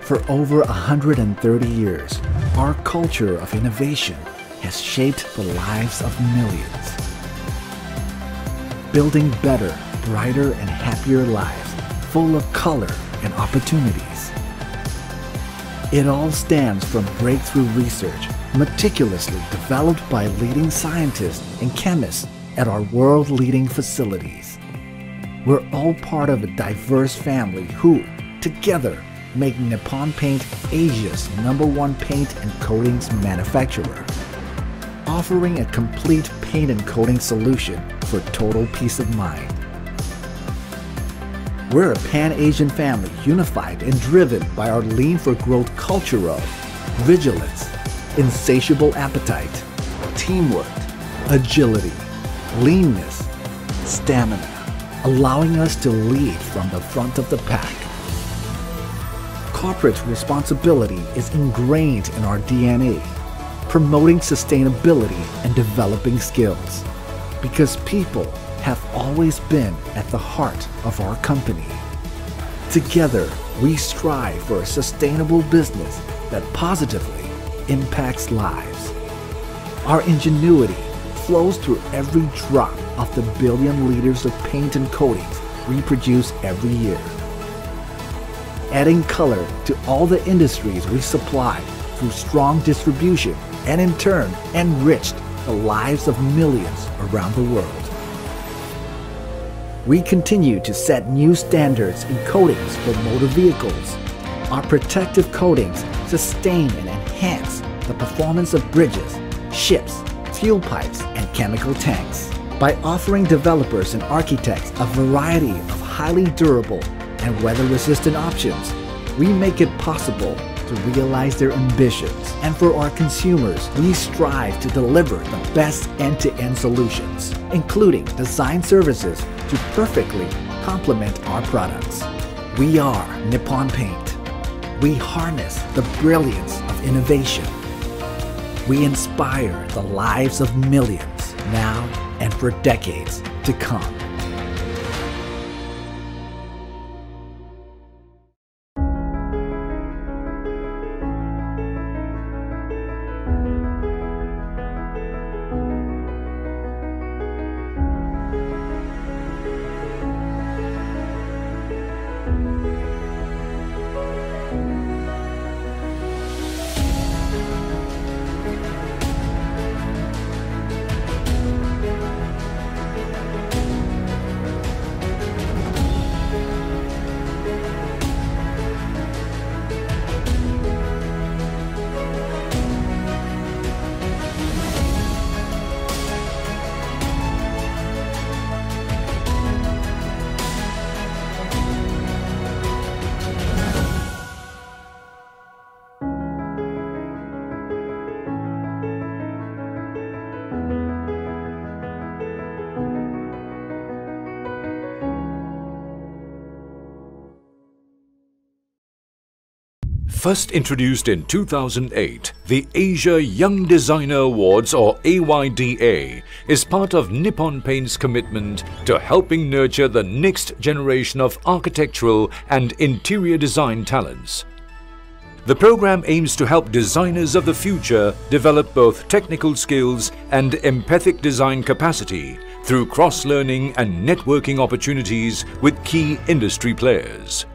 For over 130 years, our culture of innovation has shaped the lives of millions, building better, brighter, and happier lives full of color and opportunities. It all stems from breakthrough research meticulously developed by leading scientists and chemists at our world-leading facilities. We're all part of a diverse family who, together, make Nippon Paint Asia's #1 paint and coatings manufacturer, offering a complete paint and coating solution for total peace of mind. We're a Pan-Asian family unified and driven by our lean for growth culture of vigilance, insatiable appetite, teamwork, agility, leanness, stamina, allowing us to lead from the front of the pack. Corporate responsibility is ingrained in our DNA, promoting sustainability and developing skills, because people have always been at the heart of our company. Together, we strive for a sustainable business that positively impacts lives. Our ingenuity flows through every drop of the billion liters of paint and coatings we produce every year, adding color to all the industries we supply through strong distribution and in turn enriched the lives of millions around the world. We continue to set new standards in coatings for motor vehicles. Our protective coatings sustain and enhance the performance of bridges, ships, fuel pipes, and chemical tanks by offering developers and architects a variety of highly durable and weather-resistant options. We make it possible to realize their ambitions, and for our consumers, we strive to deliver the best end-to-end solutions, including design services to perfectly complement our products. We are Nippon Paint. We harness the brilliance of innovation. We inspire the lives of millions now and for decades to come. First introduced in 2008, the Asia Young Designer Awards, or AYDA, is part of Nippon Paint's commitment to helping nurture the next generation of architectural and interior design talents. The program aims to help designers of the future develop both technical skills and empathic design capacity through cross-learning and networking opportunities with key industry players.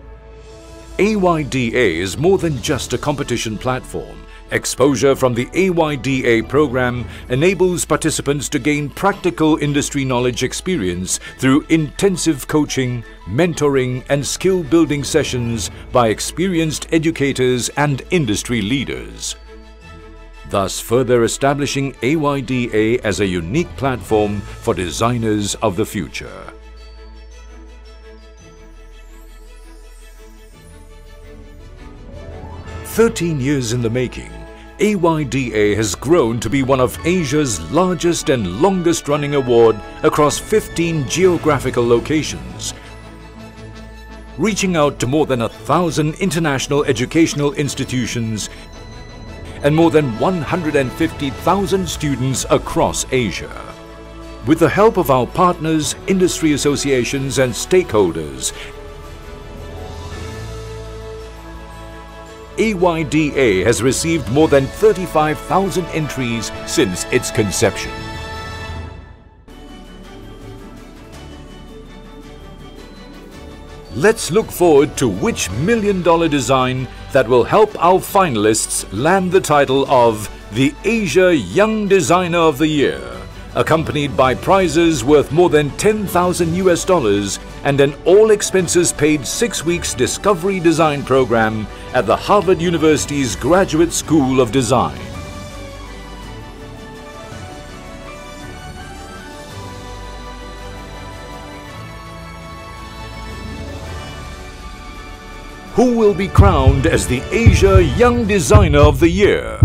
AYDA is more than just a competition platform. Exposure from the AYDA program enables participants to gain practical industry knowledge experience through intensive coaching, mentoring, and skill-building sessions by experienced educators and industry leaders, thus further establishing AYDA as a unique platform for designers of the future. Thirteen years in the making, AYDA has grown to be one of Asia's largest and longest-running award across 15 geographical locations, reaching out to more than 1,000 international educational institutions and more than 150,000 students across Asia. With the help of our partners, industry associations and stakeholders, AYDA has received more than 35,000 entries since its conception. Let's look forward to which million-dollar design that will help our finalists land the title of the Asia Young Designer of the Year, accompanied by prizes worth more than $10,000 and an all-expenses-paid 6-week Discovery Design Program at the Harvard University's Graduate School of Design. Who will be crowned as the Asia Young Designer of the Year?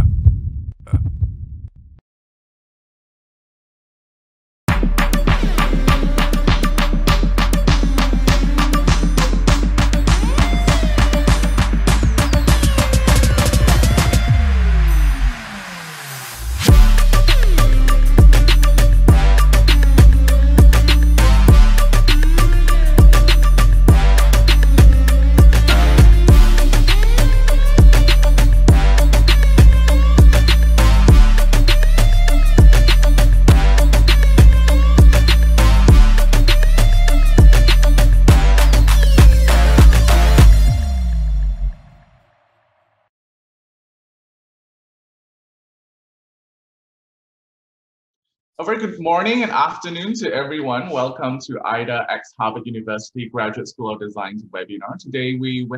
A very good morning and afternoon to everyone. Welcome to AYDA x Harvard University Graduate School of Design's webinar. Today we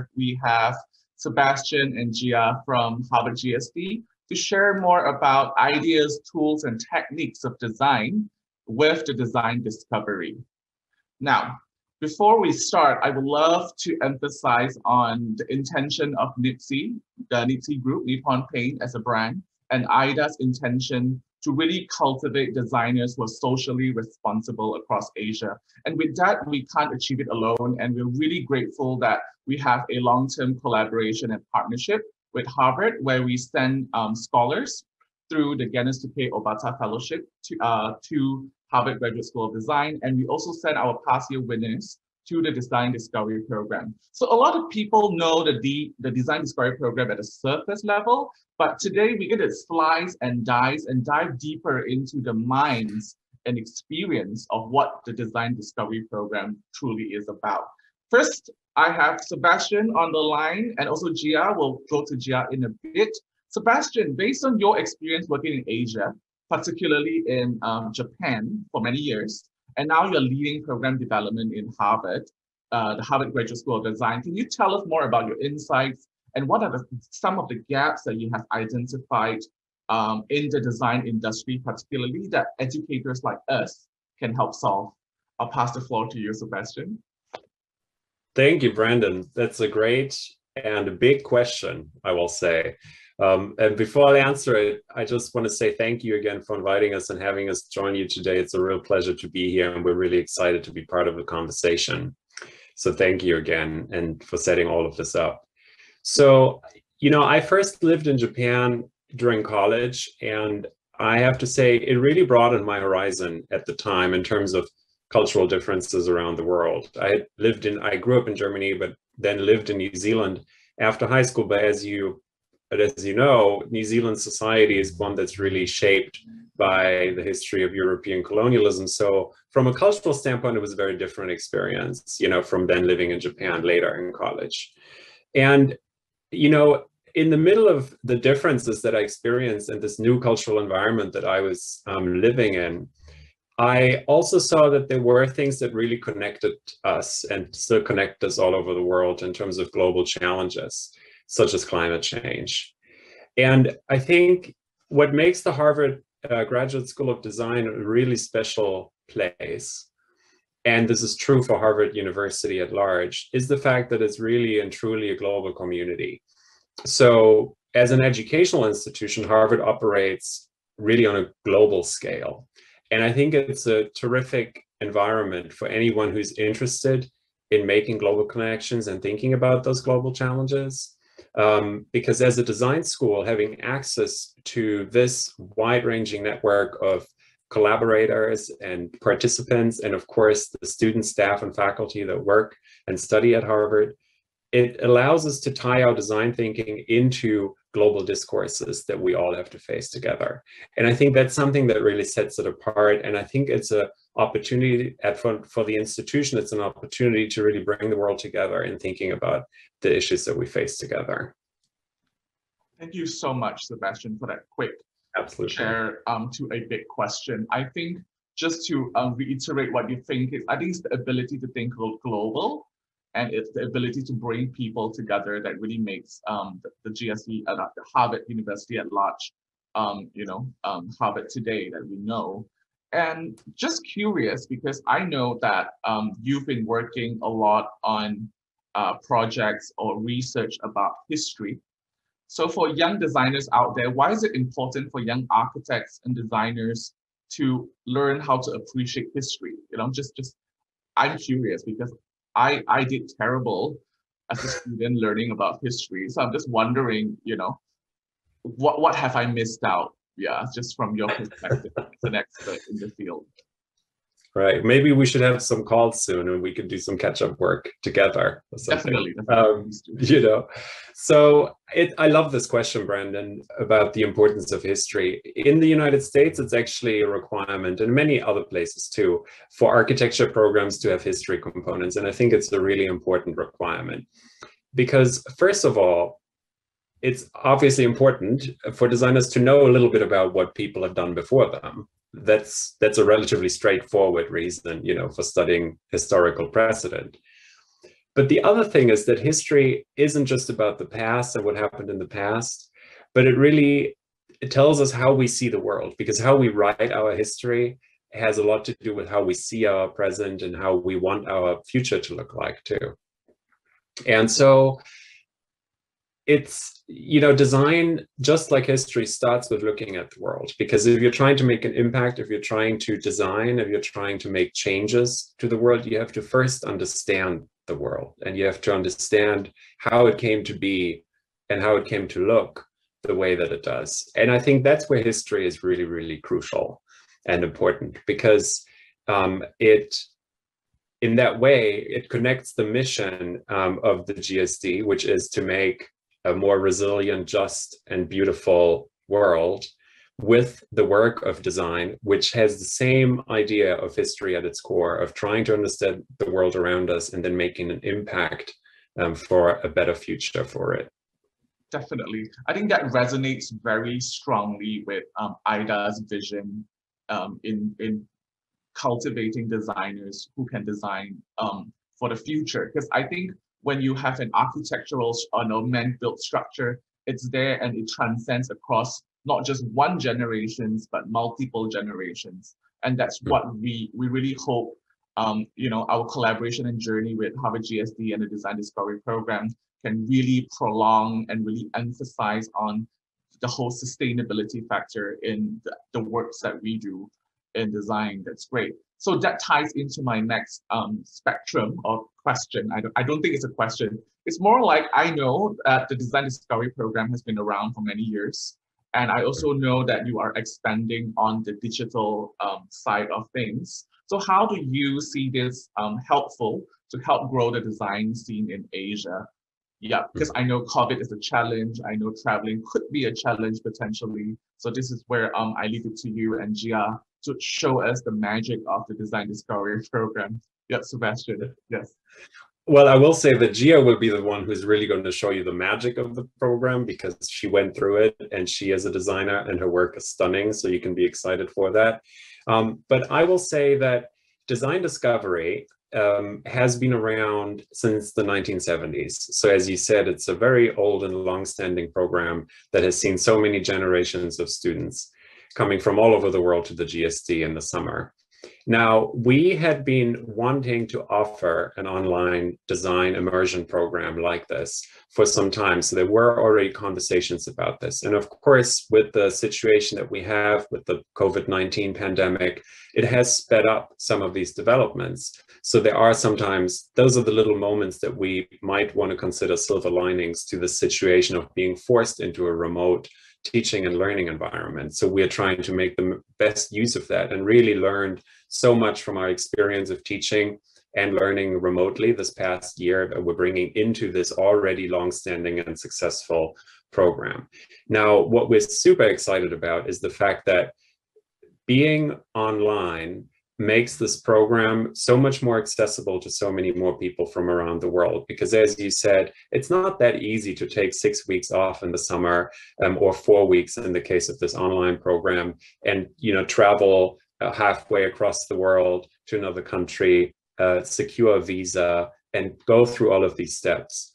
have Sebastian and Gia from Harvard GSD to share more about ideas, tools, and techniques of design with the design discovery. Now, before we start, I would love to emphasize on the intention of NIPSEA, the NIPSEA group, Nippon Paint as a brand, and AYDA's intention to really cultivate designers who are socially responsible across Asia. And with that, we can't achieve it alone. And we're really grateful that we have a long-term collaboration and partnership with Harvard, where we send scholars through the Genis Tsukay Obata Fellowship to Harvard Graduate School of Design. And we also send our past year winners to the Design Discovery Program. So a lot of people know the Design Discovery Program at a surface level, but today we're going to slice and dive deeper into the minds and experience of what the Design Discovery Program truly is about. First, I have Sebastian on the line, and also Gia. We'll go to Gia in a bit. Sebastian, based on your experience working in Asia, particularly in Japan for many years, and now you're leading program development in Harvard, the Harvard Graduate School of Design. Can you tell us more about your insights and what are some of the gaps that you have identified in the design industry, particularly that educators like us can help solve? I'll pass the floor to you, Sebastian. Thank you, Brandon. That's a great and a big question, I will say. And before I answer it, I just want to say thank you again for inviting us and having us join you today. It's a real pleasure to be here, and we're really excited to be part of the conversation. So thank you again, and for setting all of this up. So, you know, I first lived in Japan during college, and I have to say it really broadened my horizon at the time in terms of cultural differences around the world. I grew up in Germany, but then lived in New Zealand after high school. But as you know, New Zealand society is one that's really shaped by the history of European colonialism. So from a cultural standpoint, it was a very different experience, you know, from then living in Japan later in college. And, you know, in the middle of the differences that I experienced in this new cultural environment that I was living in, I also saw that there were things that really connected us and still connect us all over the world in terms of global challenges, such as climate change. And I think what makes the Harvard Graduate School of Design a really special place, and this is true for Harvard University at large, is the fact that it's really and truly a global community. So as an educational institution, Harvard operates really on a global scale. And I think it's a terrific environment for anyone who's interested in making global connections and thinking about those global challenges. Because as a design school, having access to this wide-ranging network of collaborators and participants, and of course the students, staff, and faculty that work and study at Harvard, it allows us to tie our design thinking into global discourses that we all have to face together. And I think that's something that really sets it apart. And I think it's an opportunity for the institution, it's an opportunity to really bring the world together in thinking about the issues that we face together. Thank you so much, Sebastian, for that quick share to a big question. I think just to reiterate what you think is, I think it's the ability to think global, and it's the ability to bring people together that really makes the GSE, the Harvard University at large, Harvard today that we know. And just curious, because I know that you've been working a lot on projects or research about history. So for young designers out there, why is it important for young architects and designers to learn how to appreciate history? You know, just I'm curious because I did terrible as a student learning about history. So I'm just wondering, you know, what have I missed out? Yeah, just from your perspective as an expert in the field. Right. Maybe we should have some calls soon and we could do some catch-up work together. Or something. Definitely. You know, so I love this question, Brandon, about the importance of history. In the United States, it's actually a requirement, and many other places too, for architecture programs to have history components. And I think it's a really important requirement because, first of all, it's obviously important for designers to know a little bit about what people have done before them. That's a relatively straightforward reason, you know, for studying historical precedent. But the other thing is that history isn't just about the past and what happened in the past, but it tells us how we see the world, because how we write our history has a lot to do with how we see our present and how we want our future to look like too. And so it's, you know, design, just like history, starts with looking at the world, because if you're trying to make an impact, if you're trying to design, if you're trying to make changes to the world, you have to first understand the world, and you have to understand how it came to be and how it came to look the way that it does. And I think that's where history is really, really crucial and important, because in that way, it connects the mission of the GSD, which is to make a more resilient, just, and beautiful world, with the work of design, which has the same idea of history at its core, of trying to understand the world around us and then making an impact for a better future for it. Definitely. I think that resonates very strongly with AYDA's vision in cultivating designers who can design for the future, because I think when you have an architectural or man-built structure, it's there and it transcends across not just one generations, but multiple generations. And that's what we really hope, you know, our collaboration and journey with Harvard GSD and the Design Discovery Program can really prolong and really emphasize on the whole sustainability factor in the works that we do in design. That's great. So that ties into my next spectrum of question. I don't think it's a question. It's more like, I know that the Design Discovery Program has been around for many years. And I also know that you are expanding on the digital side of things. So how do you see this helpful to help grow the design scene in Asia? Yeah, because I know COVID is a challenge. I know traveling could be a challenge potentially. So this is where I leave it to you and Gia to show us the magic of the Design Discovery Program. Yep, Sebastian, yes. Well, I will say that Gia will be the one who's really going to show you the magic of the program, because she went through it and she is a designer and her work is stunning. So you can be excited for that. But I will say that Design Discovery has been around since the 1970s. So as you said, it's a very old and long-standing program that has seen so many generations of students coming from all over the world to the GSD in the summer. Now, we had been wanting to offer an online design immersion program like this for some time. So there were already conversations about this. And of course, with the situation that we have with the COVID-19 pandemic, it has sped up some of these developments. So there are sometimes, those are the little moments that we might want to consider silver linings to the situation of being forced into a remote teaching and learning environment. So we're trying to make the best use of that and really learned so much from our experience of teaching and learning remotely this past year that we're bringing into this already long-standing and successful program. Now, what we're super excited about is the fact that being online makes this program so much more accessible to so many more people from around the world. Because as you said, it's not that easy to take 6 weeks off in the summer or 4 weeks in the case of this online program and, you know, travel halfway across the world to another country, secure a visa, and go through all of these steps.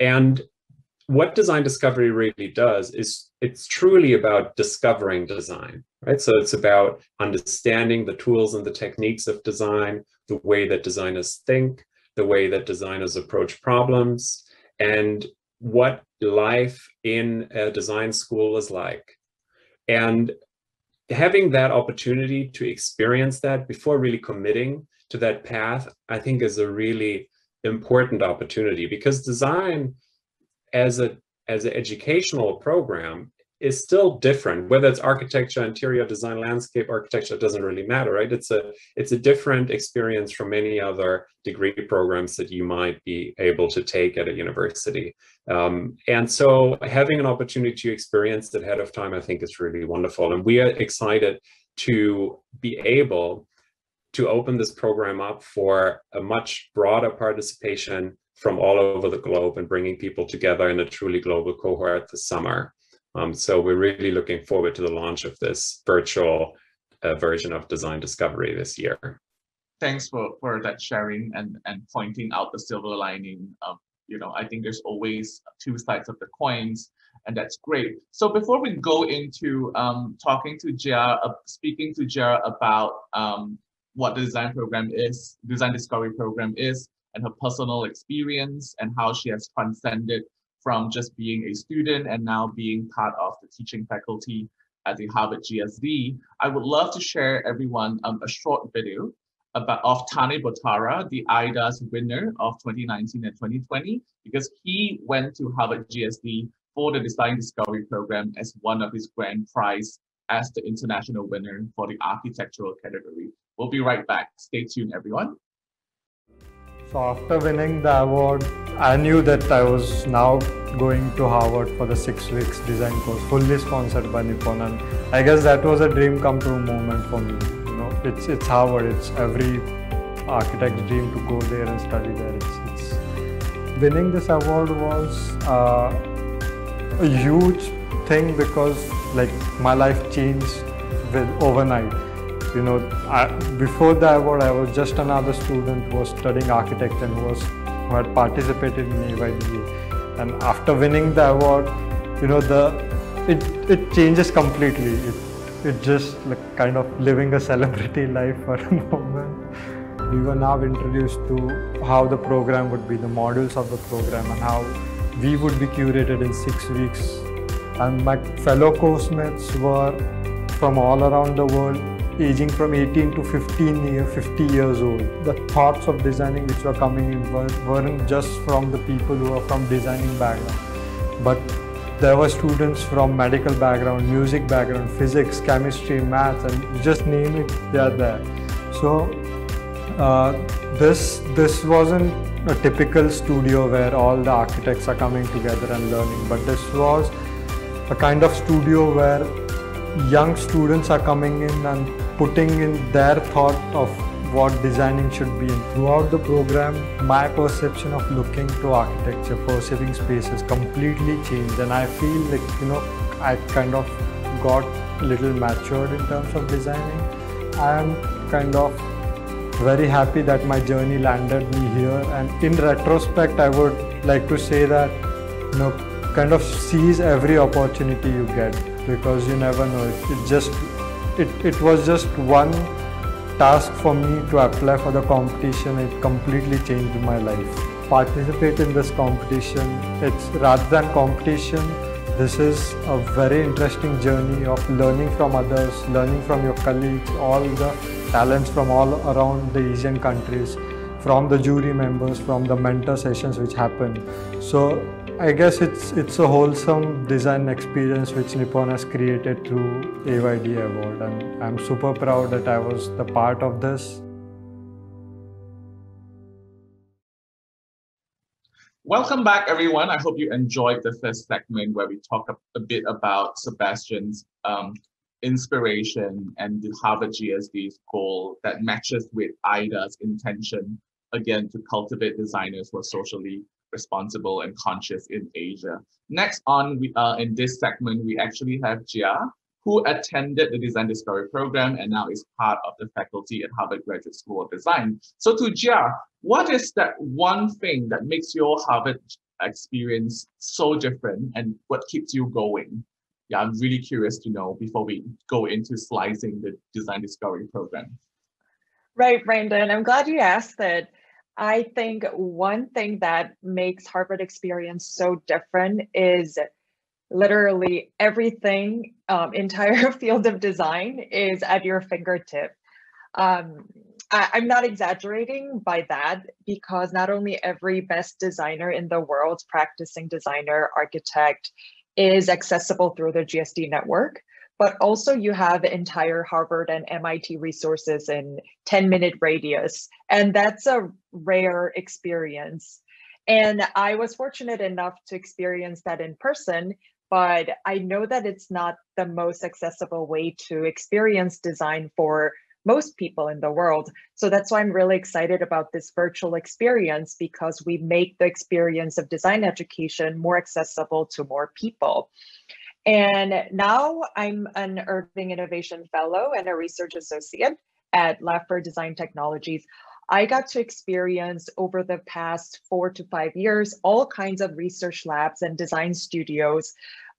And what Design Discovery really does is it's truly about discovering design, right? So it's about understanding the tools and the techniques of design, the way that designers think, the way that designers approach problems, and what life in a design school is like. And having that opportunity to experience that before really committing to that path, I think is a really important opportunity, because design as an educational program is still different, whether it's architecture, interior design, landscape architecture, it doesn't really matter, right? It's a different experience from any other degree programs that you might be able to take at a university. And so having an opportunity to experience it ahead of time, I think is really wonderful. And we are excited to be able to open this program up for a much broader participation from all over the globe and bringing people together in a truly global cohort this summer. So we're really looking forward to the launch of this virtual version of Design Discovery this year. Thanks for that sharing and pointing out the silver lining. You know, I think there's always two sides of the coins, and that's great. So before we go into speaking to Jia about what the Design Discovery Program is, and her personal experience and how she has transcended from just being a student and now being part of the teaching faculty at the Harvard GSD, I would love to share everyone a short video of Tane Botara, the AYDA's winner of 2019 and 2020, because he went to Harvard GSD for the Design Discovery Program as one of his grand prize as the international winner for the architectural category. We'll be right back. Stay tuned, everyone. So after winning the award, I knew that I was now going to Harvard for the 6 weeks design course, fully sponsored by Nippon, and I guess that was a dream come true moment for me. You know, it's Harvard, it's every architect's dream to go there and study there. It's winning this award was a huge thing, because like my life changed overnight. You know, before the award, I was just another student who was studying architecture and who had participated in AYDA. And after winning the award, you know, it changes completely. It just like kind of living a celebrity life for a moment. We were now introduced to how the program would be, the models of the program, and how we would be curated in 6 weeks. And my fellow coursemates were from all around the world, aging from 18 to 50 years old. The thoughts of designing which were coming in weren't just from the people who are from designing background, but there were students from medical background, music background, physics, chemistry, maths, and just name it, they are there. So this wasn't a typical studio where all the architects are coming together and learning, but this was a kind of studio where young students are coming in and putting in their thought of what designing should be. And throughout the program, my perception of looking to architecture, perceiving spaces completely changed, and I feel like, you know, I kind of got a little matured in terms of designing. I am kind of very happy that my journey landed me here, and in retrospect, I would like to say that, you know, kind of seize every opportunity you get, because you never know. It was just one task for me to apply for the competition. It completely changed my life. Participate in this competition. It's rather than competition, this is a very interesting journey of learning from others, learning from your colleagues, all the talents from all around the Asian countries, from the jury members, from the mentor sessions which happen. So I guess it's a wholesome design experience which Nippon has created through AYDA Award, and I'm super proud that I was the part of this. Welcome back, everyone. I hope you enjoyed the first segment where we talked a bit about Sebastian's inspiration and the Harvard GSD's goal that matches with AYDA's intention, again, to cultivate designers who are socially responsible and conscious in Asia. Next on, in this segment, we actually have Jia, who attended the Design Discovery Program and now is part of the faculty at Harvard Graduate School of Design. So to Jia, what is that one thing that makes your Harvard experience so different and what keeps you going? Yeah, I'm really curious to know before we go into slicing the Design Discovery Program. Right, Brandon, I'm glad you asked that. I think one thing that makes Harvard experience so different is literally everything, entire field of design is at your fingertip. I'm not exaggerating by that because not only every best designer in the world, practicing designer, architect, is accessible through the GSD network, but also you have entire Harvard and MIT resources in 10-minute radius. And that's a rare experience. And I was fortunate enough to experience that in person, but I know that it's not the most accessible way to experience design for most people in the world. So that's why I'm really excited about this virtual experience, because we make the experience of design education more accessible to more people. And now I'm an Irving Innovation Fellow and a research associate at Lafford Design Technologies. I got to experience over the past 4 to 5 years, all kinds of research labs and design studios,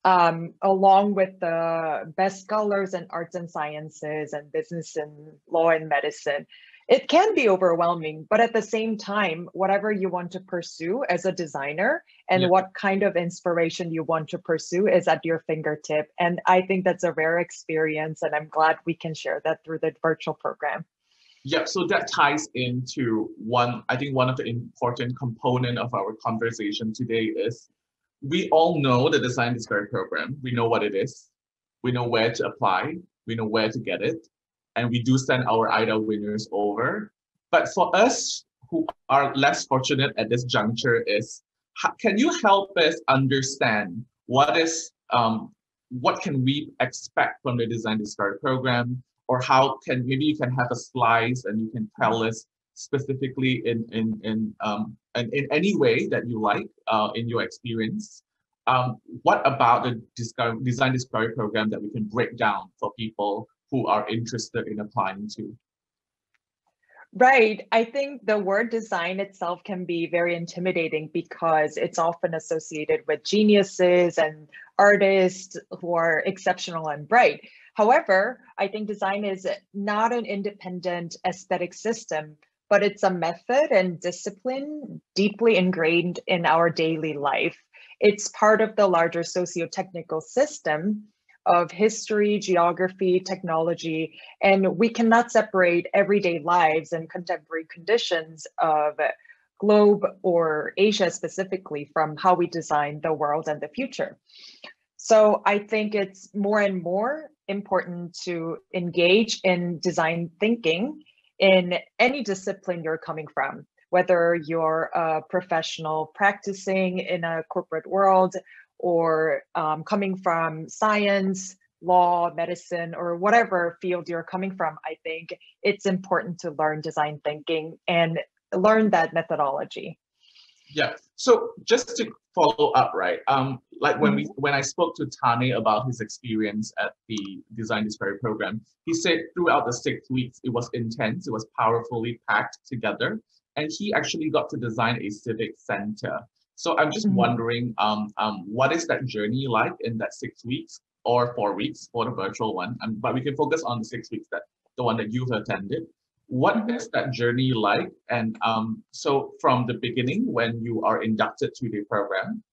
along with the best scholars in arts and sciences and business and law and medicine. It can be overwhelming, but at the same time, whatever you want to pursue as a designer and what kind of inspiration you want to pursue is at your fingertip. And I think that's a rare experience, and I'm glad we can share that through the virtual program. Yep, so that ties into one, I think one of the important component of our conversation today is we all know the Design Discovery Program. We know what it is. We know where to apply. We know where to get it. And we do send our AYDA winners over. But for us who are less fortunate at this juncture is, can you help us understand what can we expect from the Design Discovery Program? Or how can, maybe you can have a slice and you can tell us specifically in any way that you like in your experience, what about the Design Discovery Program that we can break down for people who are interested in applying to? Right, I think the word design itself can be very intimidating because it's often associated with geniuses and artists who are exceptional and bright. However, I think design is not an independent aesthetic system, but it's a method and discipline deeply ingrained in our daily life. It's part of the larger socio-technical system of history, geography, technology, and we cannot separate everyday lives and contemporary conditions of globe or Asia specifically from how we design the world and the future. So I think it's more and more important to engage in design thinking in any discipline you're coming from, whether you're a professional practicing in a corporate world, or coming from science, law, medicine, or whatever field you're coming from. I think it's important to learn design thinking and learn that methodology. Yeah, so just to follow up, right? Like when I spoke to Tane about his experience at the Design Discovery Program, he said throughout the 6 weeks, it was intense, it was powerfully packed together, and he actually got to design a civic center. So I'm just wondering, what is that journey like in that 6 weeks or 4 weeks for the virtual one? But we can focus on the 6 weeks, the one that you've attended. What is that journey like? And so from the beginning, when you are inducted to the program,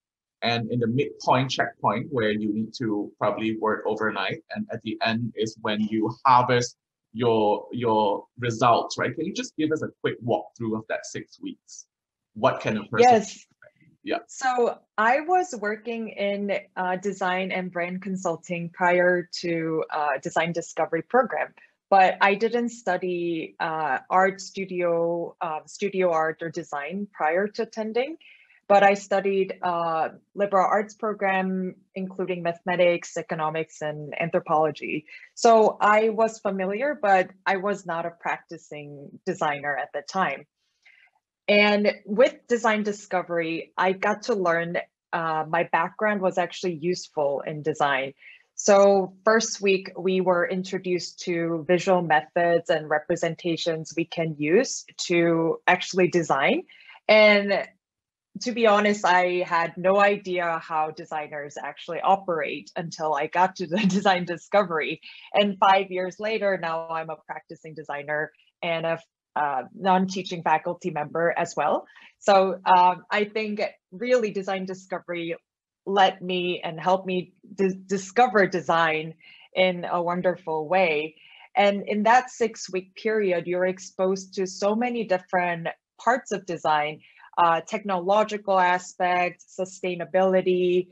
and in the midpoint checkpoint where you need to probably work overnight, and at the end is when you harvest your results, right? Can you just give us a quick walkthrough of that 6 weeks? What can a person? Yes. Yeah. So I was working in design and brand consulting prior to Design Discovery Program, but I didn't study art studio art or design prior to attending. But I studied liberal arts program, including mathematics, economics, and anthropology. So I was familiar, but I was not a practicing designer at the time. And with Design Discovery, I got to learn my background was actually useful in design. So first week, we were introduced to visual methods and representations we can use to actually design. And to be honest, I had no idea how designers actually operate until I got to the Design Discovery. And 5 years later, now I'm a practicing designer and a non-teaching faculty member as well. So I think really Design Discovery let me and helped me discover design in a wonderful way. And in that 6-week period, you're exposed to so many different parts of design, technological aspects, sustainability,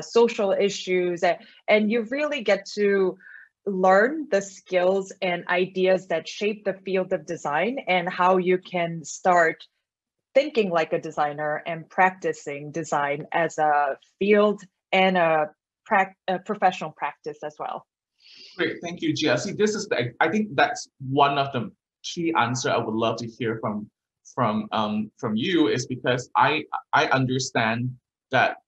social issues, and you really get to learn the skills and ideas that shape the field of design and how you can start thinking like a designer and practicing design as a field and a professional practice as well. Great, thank you, Gia. See, this is the, I think that's one of the key answers I would love to hear from you, is because I understand that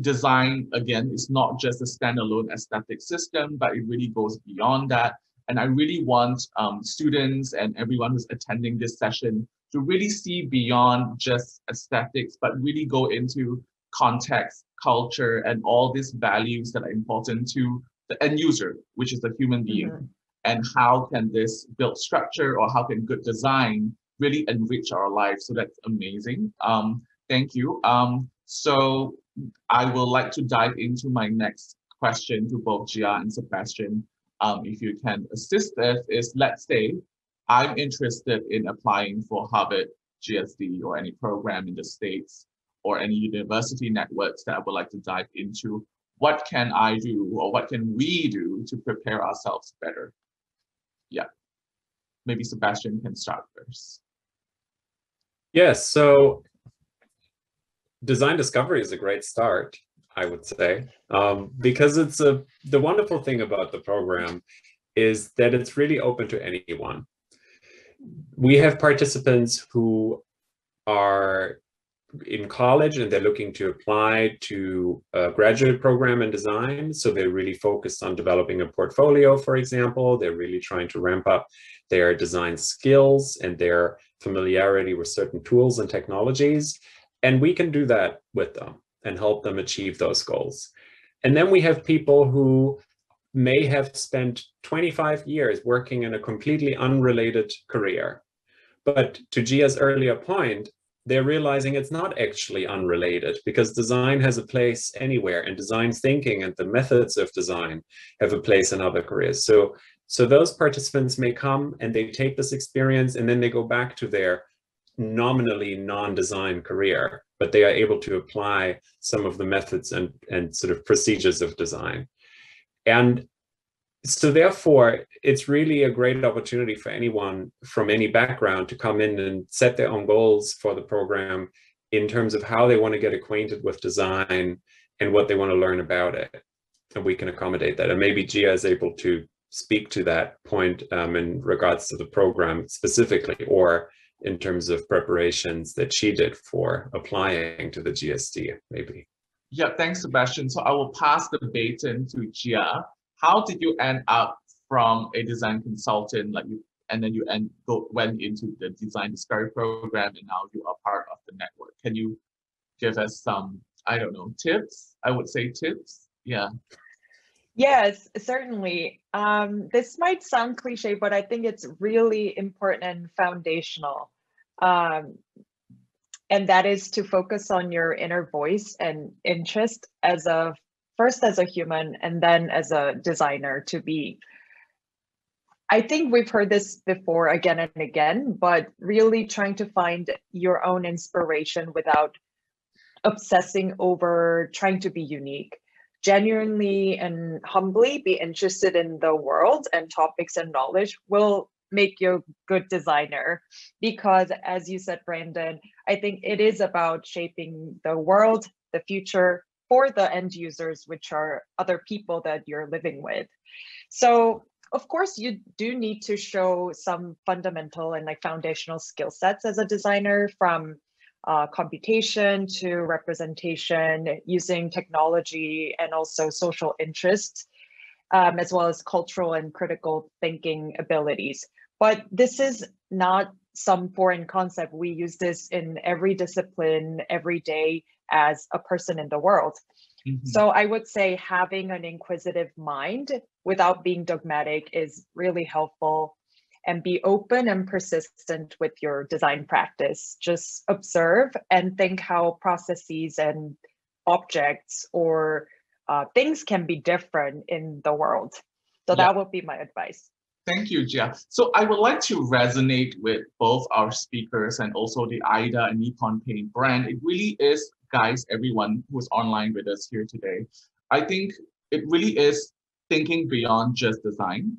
design, again, is not just a standalone aesthetic system, but it really goes beyond that. And I really want students and everyone who's attending this session to really see beyond just aesthetics, but really go into context, culture, and all these values that are important to the end user, which is the human being. Mm-hmm. And how can this build structure, or how can good design really enrich our lives? So that's amazing. Thank you. So I will like to dive into my next question to both Gia and Sebastian. If you can assist us, is let's say I'm interested in applying for Harvard GSD or any program in the States or any university networks that I would like to dive into. What can I do, or what can we do to prepare ourselves better? Yeah, maybe Sebastian can start first. Yes, so Design Discovery is a great start, I would say, because it's the wonderful thing about the program is that it's really open to anyone. We have participants who are in college and they're looking to apply to a graduate program in design. So they're really focused on developing a portfolio, for example. They're really trying to ramp up their design skills and their familiarity with certain tools and technologies. And we can do that with them and help them achieve those goals. And then we have people who may have spent 25 years working in a completely unrelated career. But to Gia's earlier point, they're realizing it's not actually unrelated, because design has a place anywhere, and design thinking and the methods of design have a place in other careers. So those participants may come and they take this experience and then they go back to their nominally non-design career, but they are able to apply some of the methods and sort of procedures of design. And so therefore, it's really a great opportunity for anyone from any background to come in and set their own goals for the program in terms of how they want to get acquainted with design and what they want to learn about it. And we can accommodate that. And maybe Gia is able to speak to that point in regards to the program specifically, or in terms of preparations that she did for applying to the GSD, maybe. Yeah, thanks, Sebastian. So I will pass the baton to Gia. How did you end up from a design consultant, like you, and then you went into the Design Discovery program, and now you are part of the network? Can you give us some, I don't know, tips? I would say tips, yeah. Yes, certainly. This might sound cliche, but I think it's really important and foundational. And that is to focus on your inner voice and interest first as a human, and then as a designer to be. I think we've heard this before again and again, but really trying to find your own inspiration without obsessing over trying to be unique. Genuinely and humbly be interested in the world and topics and knowledge will make you a good designer. Because as you said, Brandon, I think it is about shaping the world, the future for the end users, which are other people that you're living with. So of course, you do need to show some fundamental and like foundational skill sets as a designer, from computation to representation, using technology, and also social interests, as well as cultural and critical thinking abilities. But this is not some foreign concept. We use this in every discipline, every day, as a person in the world. Mm-hmm. So I would say having an inquisitive mind without being dogmatic is really helpful, and be open and persistent with your design practice. Just observe and think how processes and objects or things can be different in the world. So that would be my advice. Thank you, Jia. So I would like to resonate with both our speakers and also the AYDA and Nippon Paint brand. It really is, guys, everyone who's online with us here today. I think it really is thinking beyond just design.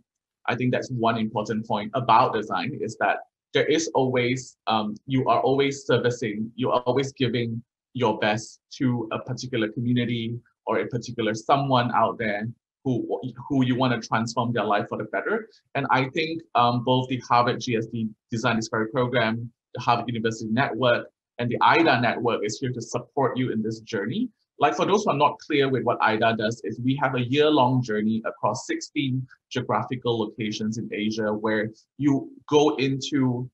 I think that's one important point about design, is that there is always, you are always servicing, you are always giving your best to a particular community or a particular someone out there who you want to transform their life for the better. And I think both the Harvard GSD Design Discovery Program, the Harvard University Network, and the AYDA Network is here to support you in this journey. Like, for those who are not clear with what AYDA does, is we have a year-long journey across 16 geographical locations in Asia, where you go into,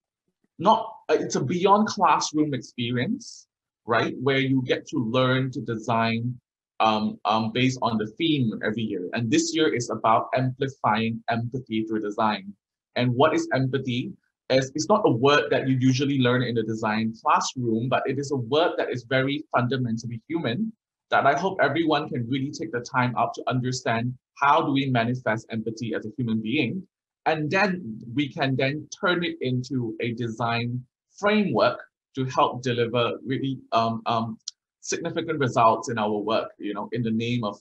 it's a beyond classroom experience, right? Where you get to learn to design based on the theme every year. And this year is about amplifying empathy through design. And what is empathy? It's not a word that you usually learn in the design classroom, but it is a word that is very fundamentally human, that I hope everyone can really take the time out to understand how do we manifest empathy as a human being. And then we can then turn it into a design framework to help deliver really significant results in our work, you know, in the name of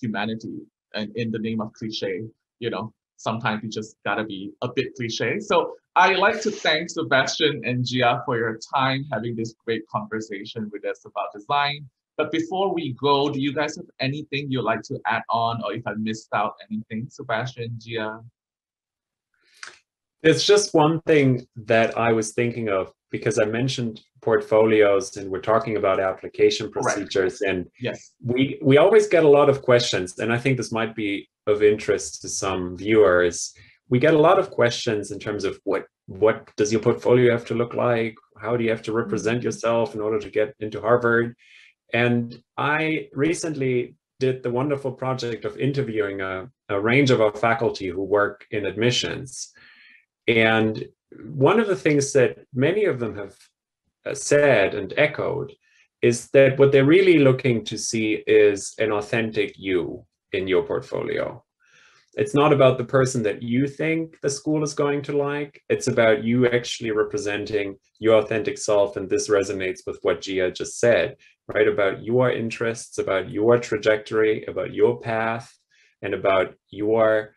humanity and in the name of cliche, you know. Sometimes you just gotta be a bit cliche. So I'd like to thank Sebastian and Jia for your time, having this great conversation with us about design. But before we go, do you guys have anything you'd like to add on, or if I missed out anything, Sebastian, Jia? It's just one thing that I was thinking of, because I mentioned portfolios and we're talking about application procedures. Correct. And yes, we always get a lot of questions, and I think this might be of interest to some viewers. We get a lot of questions in terms of what does your portfolio have to look like? How do you have to represent yourself in order to get into Harvard? And I recently did the wonderful project of interviewing a range of our faculty who work in admissions. And one of the things that many of them have said and echoed is that what they're really looking to see is an authentic you in your portfolio. It's not about the person that you think the school is going to like. It's about you actually representing your authentic self. And this resonates with what Jia just said, right? About your interests, about your trajectory, about your path, and about your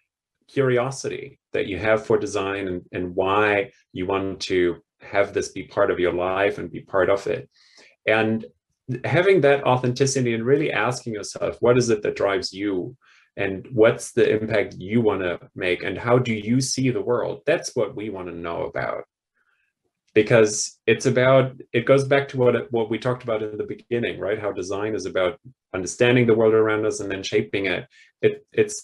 curiosity that you have for design, and why you want to have this be part of your life and be part of it. And having that authenticity and really asking yourself, what is it that drives you, and what's the impact you want to make, and how do you see the world? That's what we want to know about, because it's about, it goes back to what we talked about in the beginning, right? How design is about understanding the world around us and then shaping it.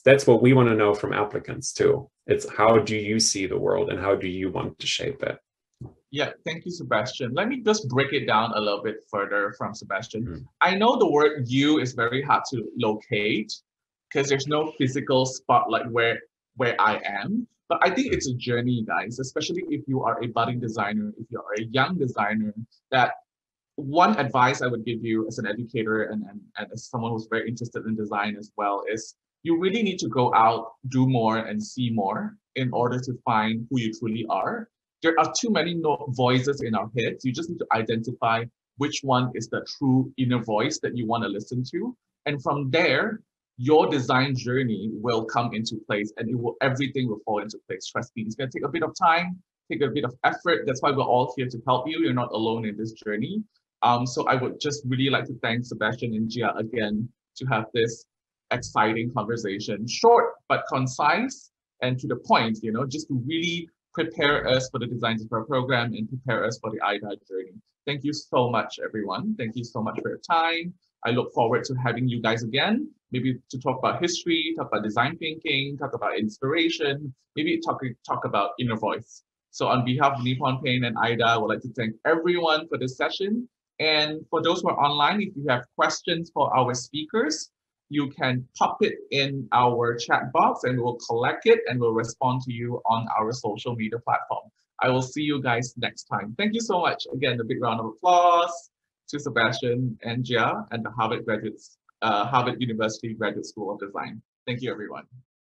That's what we want to know from applicants too. It's how do you see the world and how do you want to shape it? Yeah, thank you, Sebastian. Let me just break it down a little bit further from Sebastian. Mm-hmm. I know the word you is very hard to locate because there's no physical spotlight where I am. But I think it's a journey, guys, especially if you are a budding designer, if you are a young designer, that one advice I would give you as an educator and as someone who's very interested in design as well is you really need to go out, do more, and see more in order to find who you truly are. There are too many voices in our heads. You just need to identify which one is the true inner voice that you want to listen to. And from there, your design journey will come into place, and everything will fall into place. Trust me, it's going to take a bit of time, take a bit of effort. That's why we're all here to help you. You're not alone in this journey. So I would just really like to thank Sebastian and Gia again to have this exciting conversation, short but concise and to the point, you know, just to really prepare us for the Design Discovery Program and prepare us for the AYDA journey. Thank you so much, everyone. Thank you so much for your time. I look forward to having you guys again, maybe to talk about history, talk about design thinking, talk about inspiration, maybe talk about inner voice. So on behalf of Nippon Paint and AYDA, I would like to thank everyone for this session. And for those who are online, if you have questions for our speakers, you can pop it in our chat box and we'll collect it and we'll respond to you on our social media platform. I will see you guys next time. Thank you so much. Again, a big round of applause to Sebastian and Gia and the Harvard University Graduate School of Design. Thank you, everyone.